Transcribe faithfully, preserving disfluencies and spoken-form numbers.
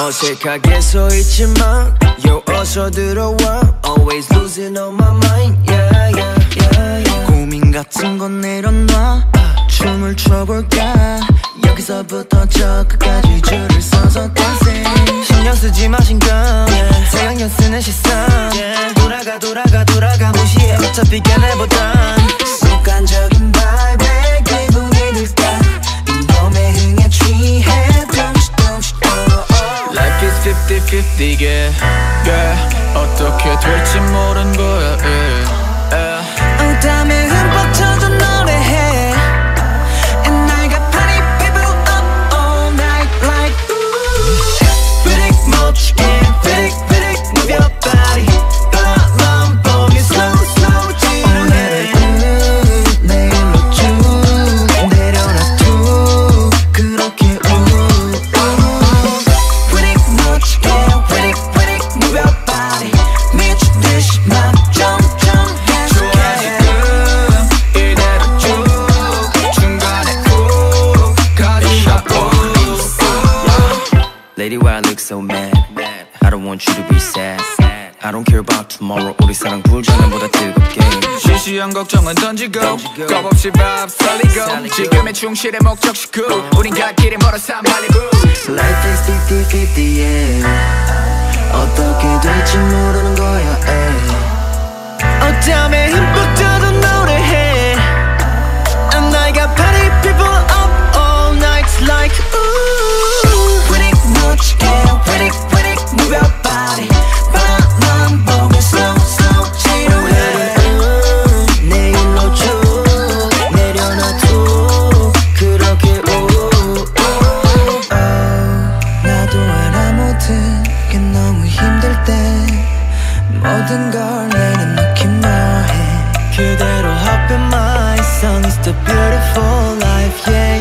어색하게 서있지만 yo 어서 들어와 Always losing all my mind yeah, yeah, yeah, yeah. 고민 같은 건 내려놔 춤을 춰볼까 여기서부터 저 끝까지 줄을 서서 dancing 신경 쓰지 마 신경 yeah. 생각년 쓰는 시선 yeah. 돌아가 돌아가 돌아가 무시해 어차피 걔네보단 습관적인 vibe 기분이 들까 빈범의 흥에 취해 둥시 둥시 Like it's fifty fifty yeah. yeah. 어떻게 될지 모른 거야 yeah. yeah. 엉담에 흠뻑 젖어 노래해 And I got party people up all night like ooh 삐릭 멋지게 삐릭 삐릭 move your body Lady, why I look so mad? I don't want you to be sad. I don't care about tomorrow. 우리 사랑 불전에보다 즐겁게. 시시한 걱정은 던지고, 겁없이 밥 살리고. 지금의 충실에 목적시고, 우린 갈 길이 멀어서 말리고. Life is fifty fifty, yeah. 어떻게 될지 모르는 거야. 어둠에 흠뻑 젖어 노래해. And I got party people up all night like ooh. Yeah, pretty, pretty, move your body 바람 보고 slow, slow, 지루해 내 일로 쭉 내려놔도 그렇게 ooh, ooh. 나도 알아 모든 게 너무 힘들 때 모든 걸 내는 느낌 너해 그대로 hop in my song It's the beautiful life, yeah